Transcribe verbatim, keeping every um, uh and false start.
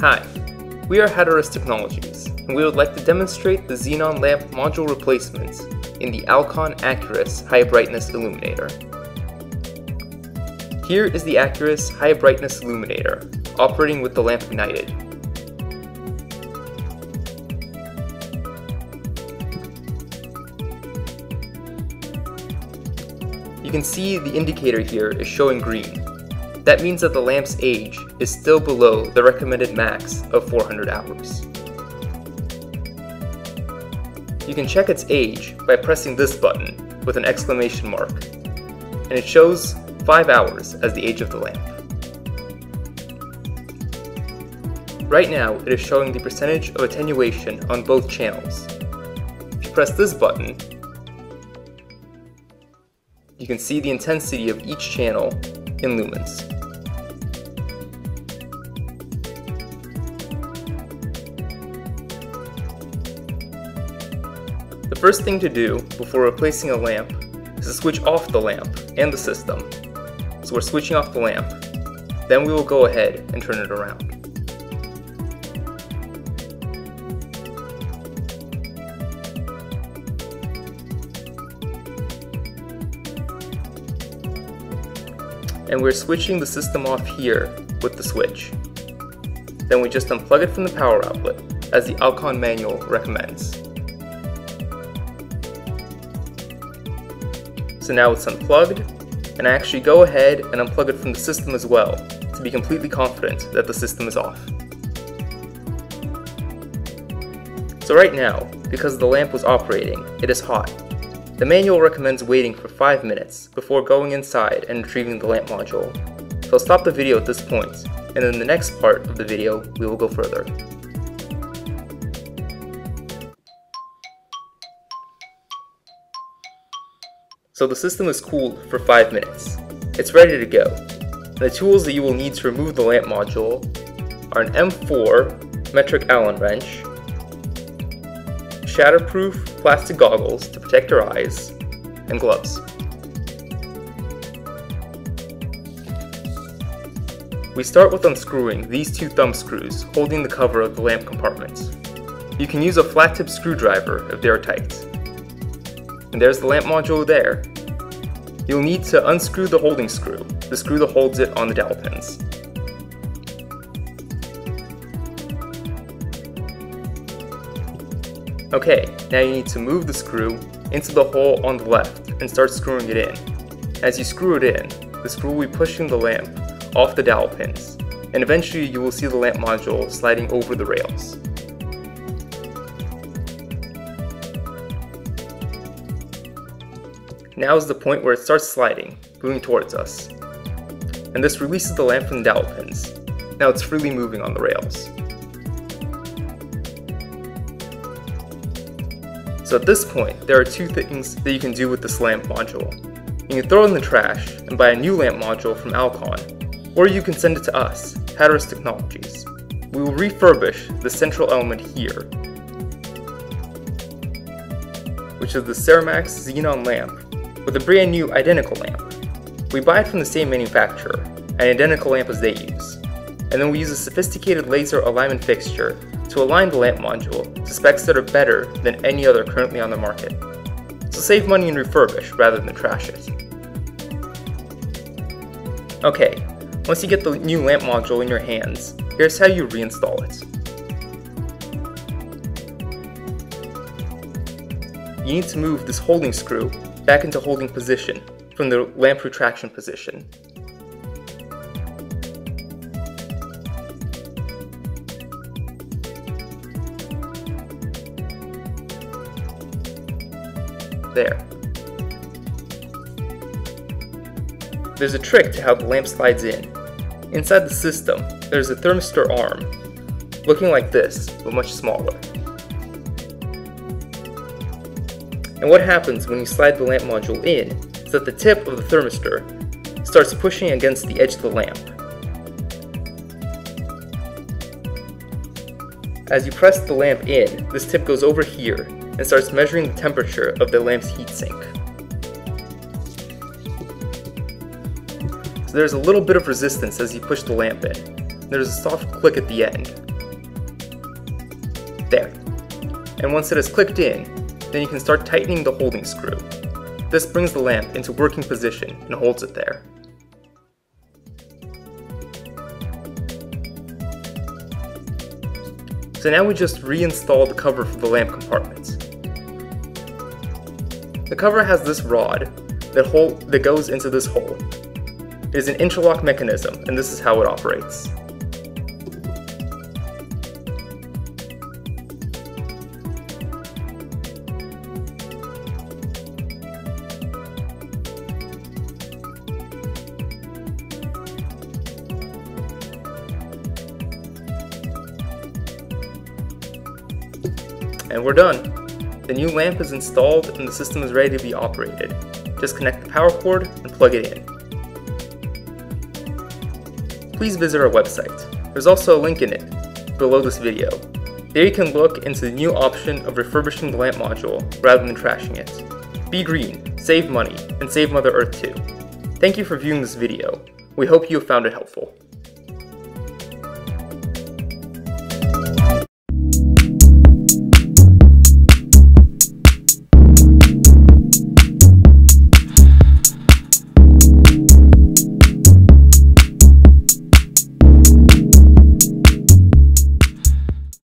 Hi, we are Hatteras Technologies, and we would like to demonstrate the Xenon Lamp Module Replacements in the Alcon Accurus High Brightness Illuminator. Here is the Accurus High Brightness Illuminator, operating with the lamp ignited. You can see the indicator here is showing green. That means that the lamp's age is still below the recommended max of four hundred hours. You can check its age by pressing this button with an exclamation mark, and it shows five hours as the age of the lamp. Right now, it is showing the percentage of attenuation on both channels. If you press this button, you can see the intensity of each channel in lumens. The first thing to do before replacing a lamp is to switch off the lamp and the system. So we're switching off the lamp, then we will go ahead and turn it around. And we're switching the system off here with the switch. Then we just unplug it from the power outlet, as the Alcon manual recommends. So now it's unplugged, and I actually go ahead and unplug it from the system as well, to be completely confident that the system is off. So right now, because the lamp was operating, it is hot. The manual recommends waiting for five minutes before going inside and retrieving the lamp module, so I'll stop the video at this point, and in the next part of the video we will go further. So the system is cooled for five minutes. It's ready to go. The tools that you will need to remove the lamp module are an M four metric Allen wrench, shatterproof plastic goggles to protect your eyes, and gloves. We start with unscrewing these two thumb screws holding the cover of the lamp compartment. You can use a flat tip screwdriver if they are tight. And there's the lamp module there. You'll need to unscrew the holding screw, the screw that holds it on the dowel pins. Okay, now you need to move the screw into the hole on the left and start screwing it in. As you screw it in, the screw will be pushing the lamp off the dowel pins, and eventually you will see the lamp module sliding over the rails. Now is the point where it starts sliding, moving towards us. And this releases the lamp from the dowel pins. Now it's freely moving on the rails. So at this point, there are two things that you can do with this lamp module. You can throw it in the trash and buy a new lamp module from Alcon, or you can send it to us, Hatteras Technologies. We will refurbish the central element here, which is the Cermax Xenon lamp, with a brand new identical lamp. We buy it from the same manufacturer, an identical lamp as they use, and then we use a sophisticated laser alignment fixture to align the lamp module to specs that are better than any other currently on the market. So save money and refurbish rather than trash it. Okay, once you get the new lamp module in your hands, here's how you reinstall it. You need to move this holding screw back into holding position from the lamp retraction position. There. There's a trick to how the lamp slides in. Inside the system, there's a thermistor arm, looking like this, but much smaller. And what happens when you slide the lamp module in is that the tip of the thermistor starts pushing against the edge of the lamp. As you press the lamp in, this tip goes over here and starts measuring the temperature of the lamp's heatsink. So there's a little bit of resistance as you push the lamp in. There's a soft click at the end, there. And once it is clicked in, then you can start tightening the holding screw. This brings the lamp into working position and holds it there. So now we just reinstall the cover for the lamp compartment. The cover has this rod that, hole, that goes into this hole. It is an interlock mechanism, and this is how it operates. And we're done. The new lamp is installed and the system is ready to be operated. Just connect the power cord and plug it in. Please visit our website. There's also a link in it below this video. There you can look into the new option of refurbishing the lamp module rather than trashing it. Be green, save money, and save Mother Earth too. Thank you for viewing this video. We hope you have found it helpful.